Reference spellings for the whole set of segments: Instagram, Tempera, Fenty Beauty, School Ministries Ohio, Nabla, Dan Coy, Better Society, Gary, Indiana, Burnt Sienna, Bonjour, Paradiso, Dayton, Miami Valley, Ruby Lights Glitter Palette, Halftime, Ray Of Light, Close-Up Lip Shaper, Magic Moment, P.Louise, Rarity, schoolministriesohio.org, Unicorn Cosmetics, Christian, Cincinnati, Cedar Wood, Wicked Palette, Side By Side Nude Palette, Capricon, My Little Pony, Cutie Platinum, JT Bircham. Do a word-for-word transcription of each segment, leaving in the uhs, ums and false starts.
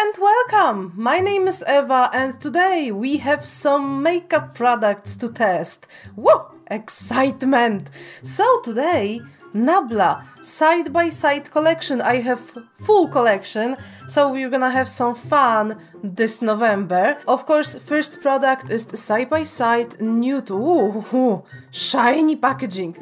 and welcome! My name is Eva and today we have some makeup products to test. Woo! Excitement! So today Nabla Side by Side collection. I have full collection, so we're gonna have some fun this November. Of course, first product is Side by Side Nude. Ooh, shiny packaging.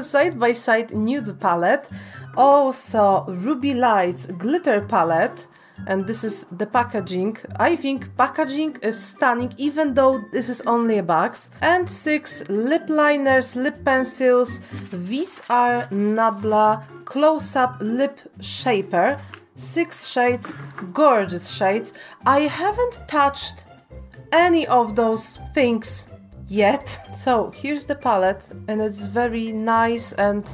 Side by Side Nude Palette. Also Ruby Lights Glitter Palette. And this is the packaging. I think packaging is stunning, even though this is only a box. And six lip liners, lip pencils. These are Nabla Close-Up Lip Shaper. Six shades, gorgeous shades. I haven't touched any of those things yet. So here's the palette, and it's very nice and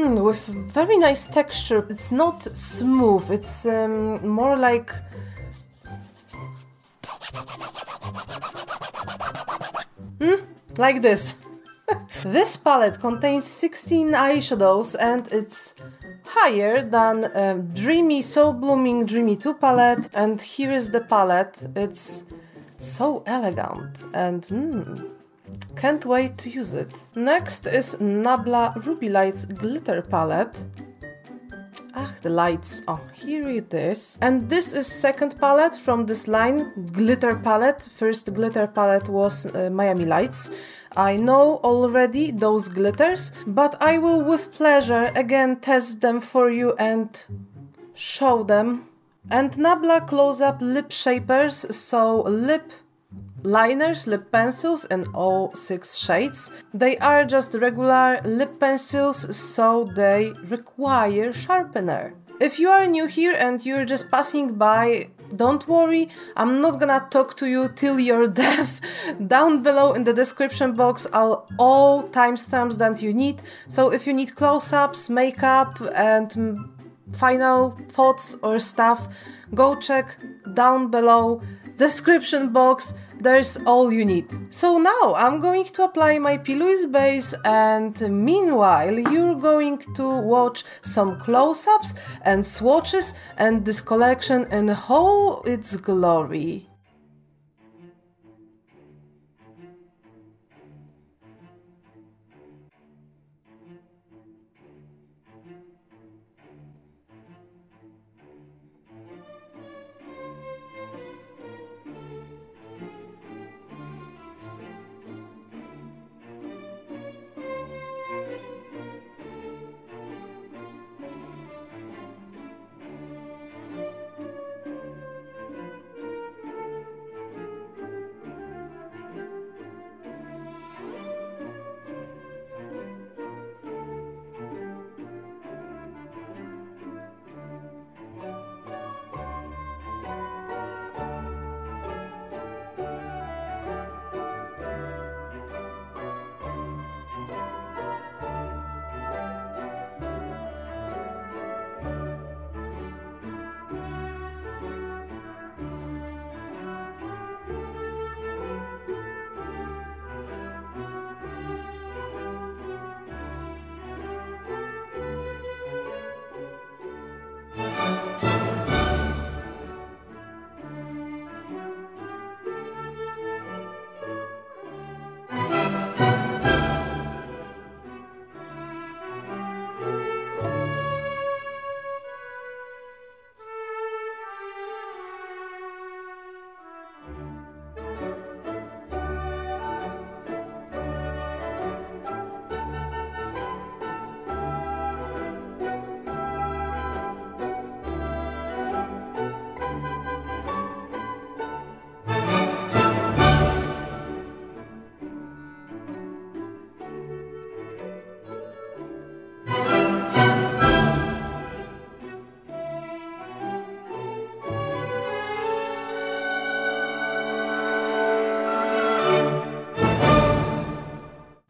Mm, with very nice texture. It's not smooth, it's um, more like mm, like this. This palette contains sixteen eyeshadows and it's higher than uh, Dreamy So Blooming Dreamy two palette. And here is the palette. It's so elegant and mm, can't wait to use it. Next is Nabla Ruby Lights Glitter Palette. Ah, the lights. Oh, here it is. And this is second palette from this line, Glitter Palette. First Glitter Palette was uh, Miami Lights. I know already those glitters, but I will with pleasure again test them for you and show them. And Nabla Close-Up Lip Shapers, so lip liners, lip pencils in all six shades. They are just regular lip pencils, so they require sharpener. If you are new here and you're just passing by, don't worry, I'm not gonna talk to you till you're deaf. Down below in the description box are all timestamps that you need. So if you need close-ups, makeup and final thoughts or stuff, go check down below. Description box, there's all you need. So now I'm going to apply my P.Louise base, and meanwhile you're going to watch some close-ups and swatches and this collection in all its glory.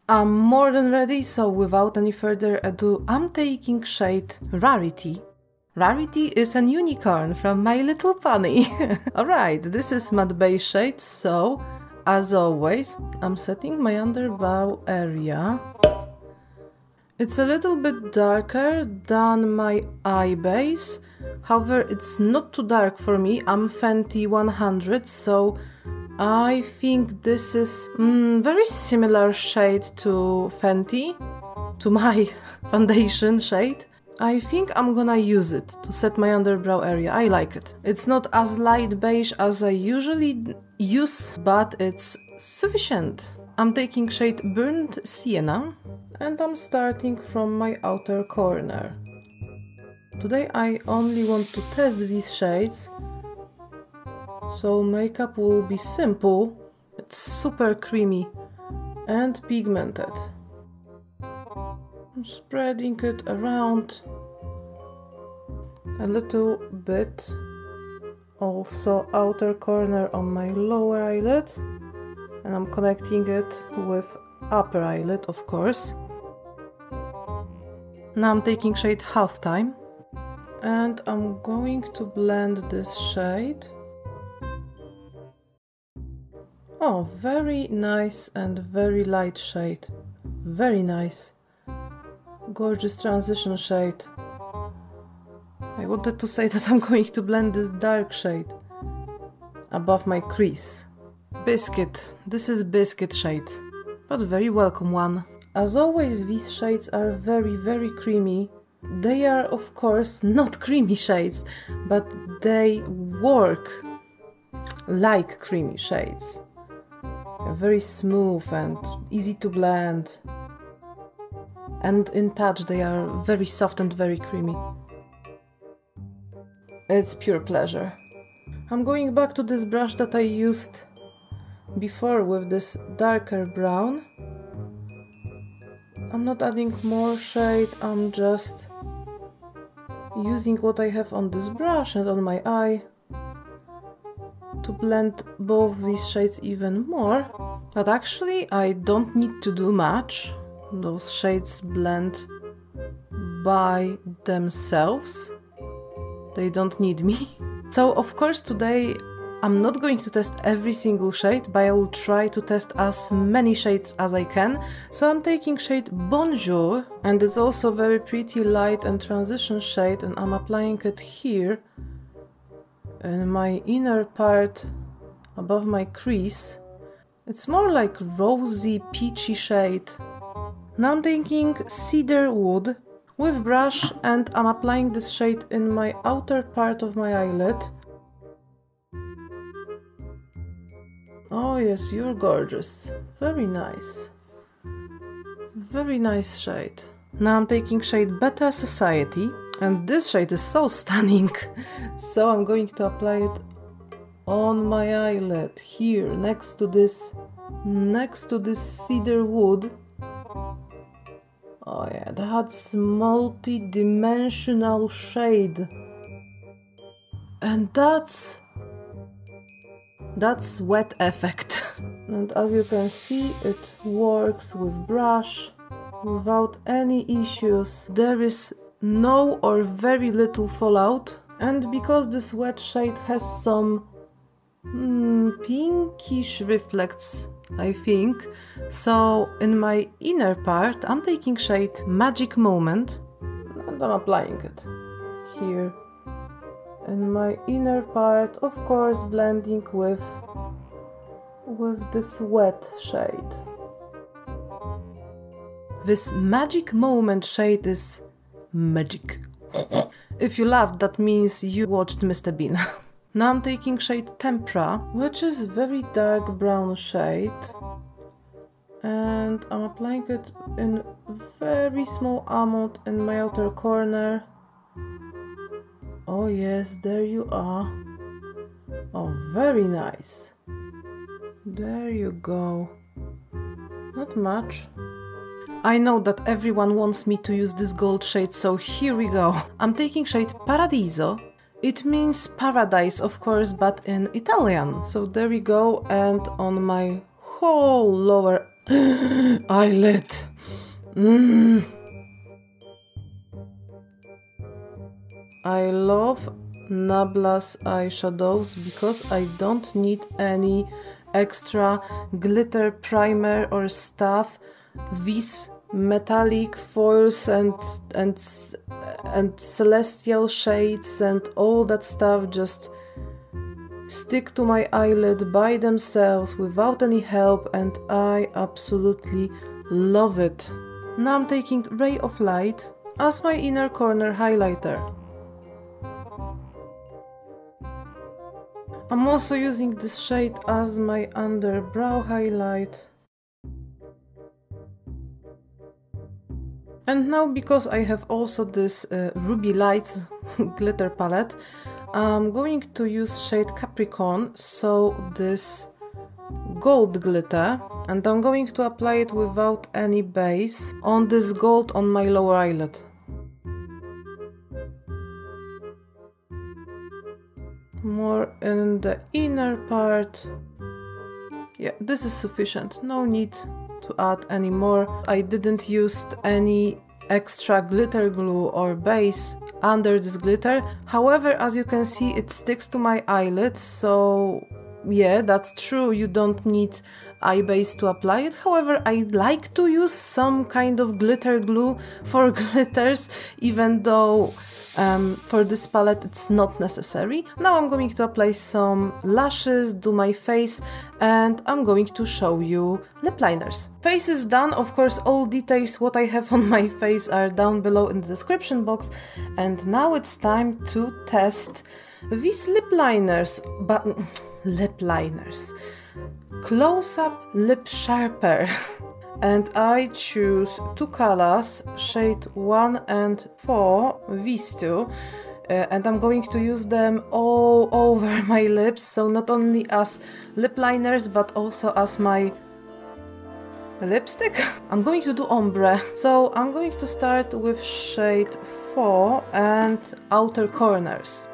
I'm more than ready, so without any further ado, I'm taking shade Rarity. Rarity is a unicorn from My Little Pony. Alright, this is matte base shade, so as always, I'm setting my under brow area. It's a little bit darker than my eye base, However, it's not too dark for me. I'm Fenty one hundred, so I think this is mm, very similar shade to Fenty, to my foundation shade. I think I'm gonna use it to set my underbrow area. I like it. It's not as light beige as I usually use, but it's sufficient. I'm taking shade Burnt Sienna and I'm starting from my outer corner. Today I only want to test these shades, so makeup will be simple. It's super creamy and pigmented. I'm spreading it around a little bit, also outer corner on my lower eyelid, and I'm connecting it with upper eyelid, of course. Now I'm taking shade Halftime and I'm going to blend this shade. Oh, very nice and very light shade, very nice. Gorgeous transition shade. I wanted to say that I'm going to blend this dark shade above my crease. Biscuit. This is biscuit shade, but very welcome one. As always, these shades are very, very creamy. They are, of course, not creamy shades, but they work like creamy shades. They're very smooth and easy to blend. And in touch they are very soft and very creamy. It's pure pleasure. I'm going back to this brush that I used before with this darker brown. I'm not adding more shade, I'm just using what I have on this brush and on my eye to blend both these shades even more. But actually I don't need to do much. Those shades blend by themselves. They don't need me. So of course today I'm not going to test every single shade, but I will try to test as many shades as I can. So I'm taking shade Bonjour, and it's also a very pretty light and transition shade, and I'm applying it here in my inner part above my crease. It's more like rosy peachy shade. Now I'm taking Cedar Wood with brush and I'm applying this shade in my outer part of my eyelid. Oh yes, you're gorgeous. Very nice. Very nice shade. Now I'm taking shade Better Society, and this shade is so stunning. So I'm going to apply it on my eyelid here next to this next to this Cedar Wood. Oh yeah, that's multi-dimensional shade. And that's... That's wet effect. And as you can see, it works with brush without any issues. There is no or very little fallout. And because this wet shade has some mm, pinkish reflects, I think. So in my inner part I'm taking shade Magic Moment and I'm applying it here in my inner part, of course blending with with this wet shade. This Magic Moment shade is magic. If you laughed, that means you watched Mister Bean. Now I'm taking shade Tempera, which is very dark brown shade, and I'm applying it in very small amount in my outer corner. Oh yes, there you are. Oh, very nice. There you go. Not much. I know that everyone wants me to use this gold shade, so here we go. I'm taking shade Paradiso. It means paradise, of course, but in Italian. So there we go, and on my whole lower eyelid. Mm. I love Nabla's eyeshadows because I don't need any extra glitter primer or stuff. These metallic foils and and and celestial shades and all that stuff just stick to my eyelid by themselves without any help, and I absolutely love it. Now I'm taking Ray of Light as my inner corner highlighter. I'm also using this shade as my under brow highlight. And now, because I have also this uh, Ruby Lights Glitter Palette, I'm going to use shade Capricon, so this gold glitter, and I'm going to apply it without any base on this gold on my lower eyelid. More in the inner part. Yeah, this is sufficient, no need to add any more. I didn't use any extra glitter glue or base under this glitter. However, as you can see, it sticks to my eyelid, so yeah, that's true, you don't need eye base to apply it. However, I like to use some kind of glitter glue for glitters, even though um, for this palette it's not necessary. Now I'm going to apply some lashes, do my face, and I'm going to show you lip liners. Face is done. Of course, all details what I have on my face are down below in the description box, and now it's time to test these lip liners. But lip liners. Close-Up Lip Shaper. And I choose two colors, shade one and four, these two. Uh, and I'm going to use them all over my lips, so not only as lip liners, but also as my lipstick. I'm going to do ombre. So I'm going to start with shade four and outer corners.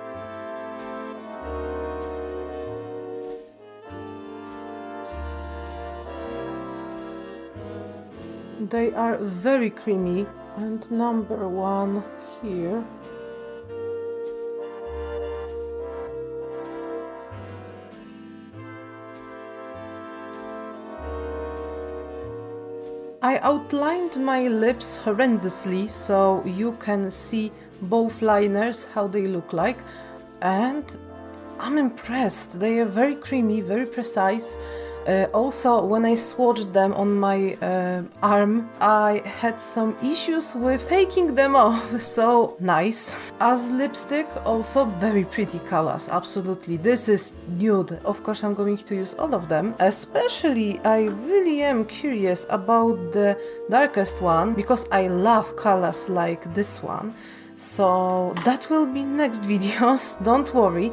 They are very creamy. And number one here. I outlined my lips horrendously, so you can see both liners, how they look like. And I'm impressed. They are very creamy, very precise. Uh, also, when I swatched them on my uh, arm, I had some issues with taking them off, so nice. As lipstick, also very pretty colors, absolutely. This is nude. Of course, I'm going to use all of them. Especially, I really am curious about the darkest one, because I love colors like this one. So that will be next videos, don't worry.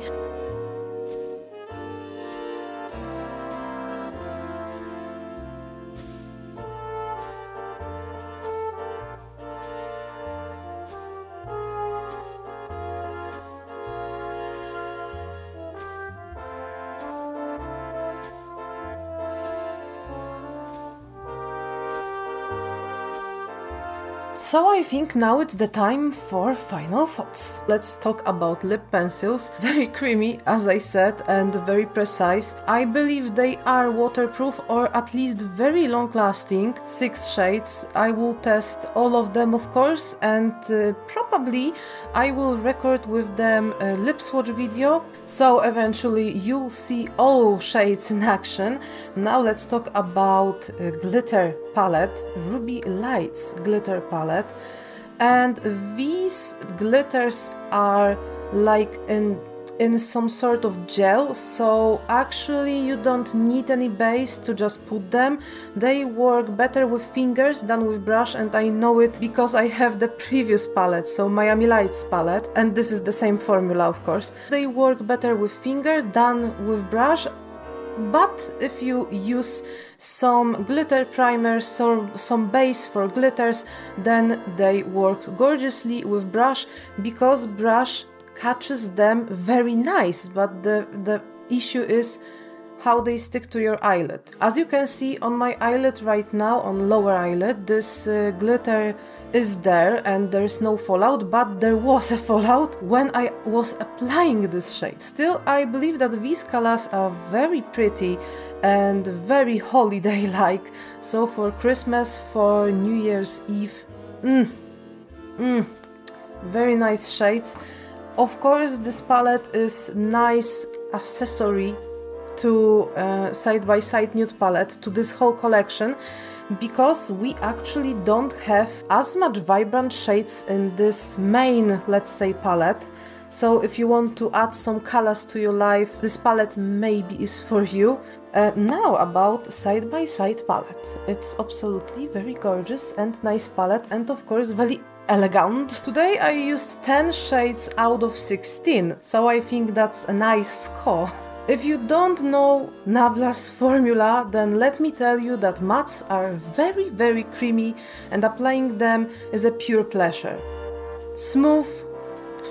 So I think now it's the time for final thoughts. Let's talk about lip pencils. Very creamy, as I said, and very precise. I believe they are waterproof, or at least very long lasting. Six shades. I will test all of them, of course, and uh, probably I will record with them a lip swatch video. So eventually you'll see all shades in action. Now let's talk about uh, glitter palette, Ruby Lights Glitter Palette. And these glitters are like in in some sort of gel, so actually you don't need any base to just put them. They work better with fingers than with brush, and I know it because I have the previous palette, so Miami Lights palette, and this is the same formula, of course. They work better with finger than with brush. But if you use some glitter primers or some base for glitters, then they work gorgeously with brush, because brush catches them very nice. But the, the issue is how they stick to your eyelid. As you can see on my eyelid right now, on lower eyelid, this uh, glitter is there and there's no fallout, but there was a fallout when I was applying this shade. Still, I believe that these colors are very pretty and very holiday-like, so for Christmas, for New Year's Eve, mm, mm, very nice shades. Of course, this palette is nice accessory to uh, Side by Side Nude Palette, to this whole collection, because we actually don't have as much vibrant shades in this main, let's say, palette. So if you want to add some colors to your life, this palette maybe is for you. Uh, now about Side by Side palette. It's absolutely very gorgeous and nice palette, and of course very elegant. Today I used ten shades out of sixteen, so I think that's a nice score. If you don't know Nabla's formula, then let me tell you that mattes are very, very creamy and applying them is a pure pleasure. Smooth,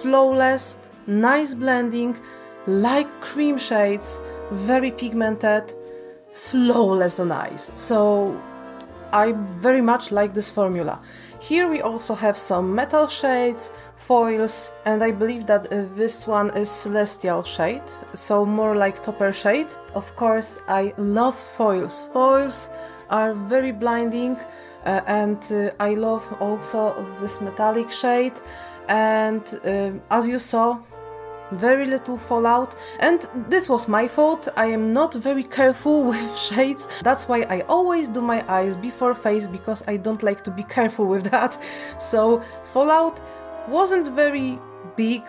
flawless, nice blending, like cream shades, very pigmented, flawless on eyes. So I very much like this formula. Here we also have some metal shades, foils, and I believe that uh, this one is celestial shade, so more like topper shade. Of course, I love foils. Foils are very blinding, uh, and uh, I love also this metallic shade, and uh, as you saw, very little fallout. And this was my fault, I am not very careful with shades, that's why I always do my eyes before face, because I don't like to be careful with that. So fallout wasn't very big,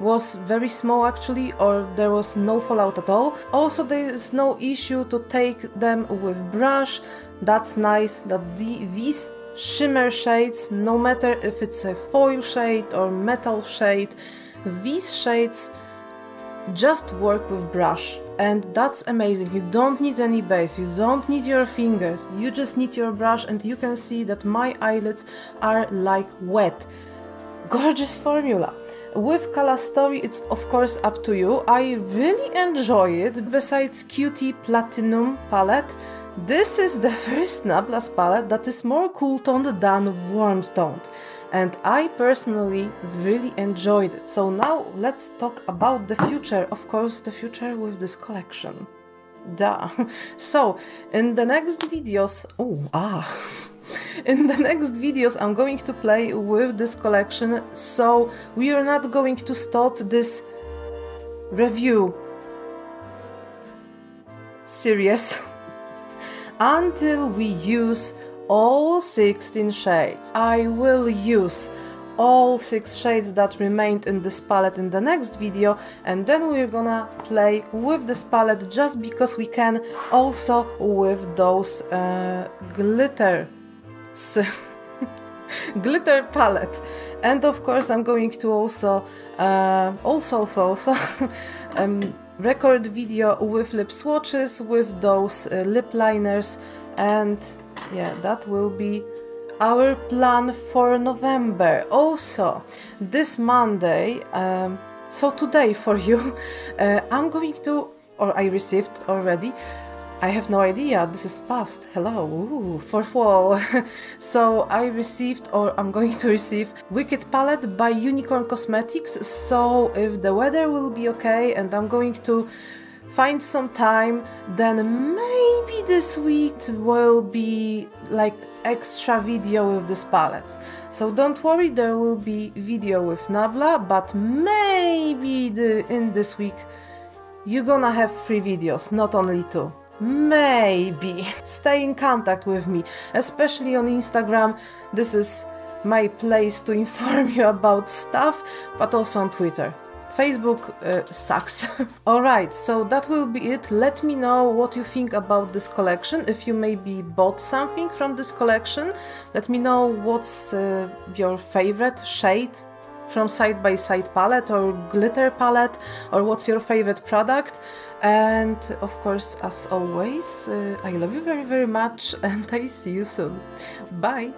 was very small actually, or there was no fallout at all. Also, there is no issue to take them with brush. That's nice that the, these shimmer shades, no matter if it's a foil shade or metal shade, these shades just work with brush, and that's amazing. You don't need any base, you don't need your fingers, you just need your brush, and you can see that my eyelids are like wet. Gorgeous formula. With color story, it's of course up to you. I really enjoy it. Besides Cutie Platinum palette, this is the first Nabla's palette that is more cool-toned than warm-toned, and I personally really enjoyed it. So now let's talk about the future, of course the future with this collection. Duh. So in the next videos, oh ah, in the next videos I'm going to play with this collection, so we are not going to stop this review series until we use all sixteen shades. I will use all six shades that remained in this palette in the next video, and then we're gonna play with this palette just because we can, also with those uh, glitter glitter palette. And of course I'm going to also uh, also also, also um, record video with lip swatches, with those uh, lip liners, and yeah, that will be our plan for November. Also, this Monday, um, so today for you, uh, I'm going to, or I received already, I have no idea, this is past, hello, ooh, fourth wall. So I received, or I'm going to receive, Wicked Palette by Unicorn Cosmetics. So if the weather will be okay and I'm going to find some time, then maybe this week will be like extra video with this palette. So don't worry, there will be video with Nabla, but maybe the, in this week you're gonna have three videos, not only two. Maybe. Stay in contact with me, especially on Instagram. This is my place to inform you about stuff, but also on Twitter. Facebook uh, sucks. Alright, so that will be it. Let me know what you think about this collection, if you maybe bought something from this collection. Let me know what's uh, your favorite shade from Side by Side palette or glitter palette, or what's your favorite product. And of course, as always, uh, I love you very, very much, and I see you soon. Bye!